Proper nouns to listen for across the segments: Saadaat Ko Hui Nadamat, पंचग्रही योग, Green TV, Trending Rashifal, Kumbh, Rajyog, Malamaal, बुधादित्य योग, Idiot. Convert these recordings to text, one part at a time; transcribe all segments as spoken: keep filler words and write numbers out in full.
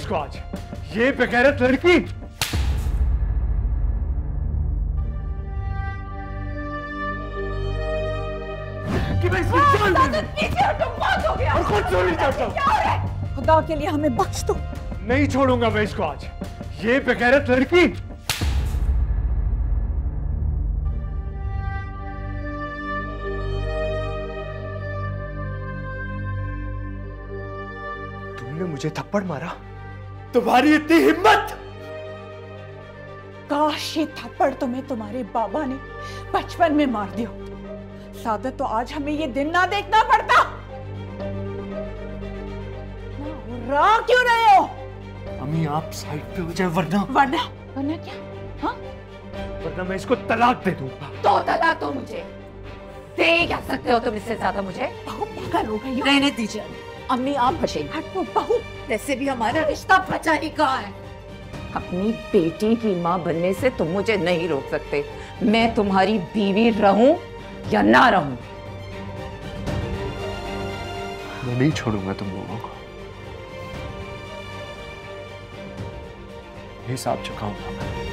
इसको आज, ये बेगैरत लड़की। कि मैं इसकी जान दूंगी। पीछे हटो, बहुत हो गया। और कुछ नहीं चाहता। खुदा के लिए हमें बख्श दो। नहीं छोड़ूंगा मैं इसको आज, ये बेगैरत लड़की। तुमने मुझे थप्पड़ मारा, तुम्हारी इतनी हिम्मत! काश ये थप्पड़ तुम्हें तुम्हारे बाबा ने बचपन में मार दिया, सादत तो आज हमें ये दिन ना देखना पड़ता। रो क्यों रहे हो? अम्मी आप साइड पे हो जाए, वरना वरना वरना क्या? हाँ? वरना मैं इसको तलाक दे दूंगा। तो तलाक तो मुझे दे क्या सकते हो तुम, इससे ज्यादा मुझे? बहू पागल हो गई, रहने दीजिए अम्मी, आप बचेंगे। हटो बहू, वैसे भी हमारा रिश्ता बचा ही कहाँ है। अपनी बेटी की माँ बनने से तुम मुझे नहीं रोक सकते। मैं तुम्हारी बीवी रहूं या ना रहूं, मैं नहीं छोड़ूंगा तुम लोगों को। हिसाब चुकाऊंगा मैं।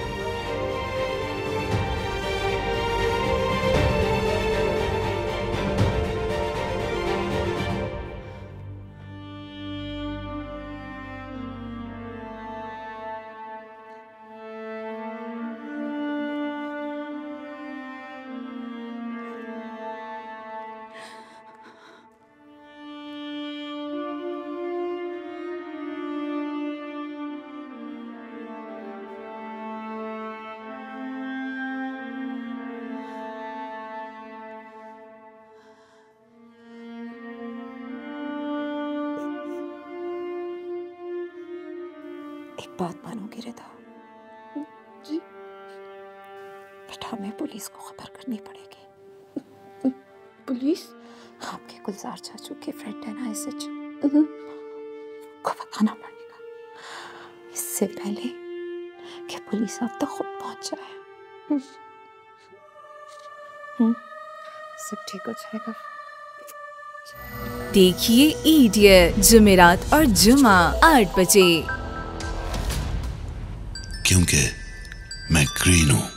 एक बात मानोगी रिदा? जी। बट हमें पुलिस को खबर करनी पड़ेगी। पुलिस? आपके गुलजार चाचू के फ्रेंड है ना, इसे को बताना पड़ेगा, इससे पहले कि पुलिस आप तक खुद पहुंच जाए। हम्म, सब ठीक हो जाएगा। देखिए ईडियट, जुमेरात और जुमा आठ बजे, क्योंकि मैं ग्रीन हूं।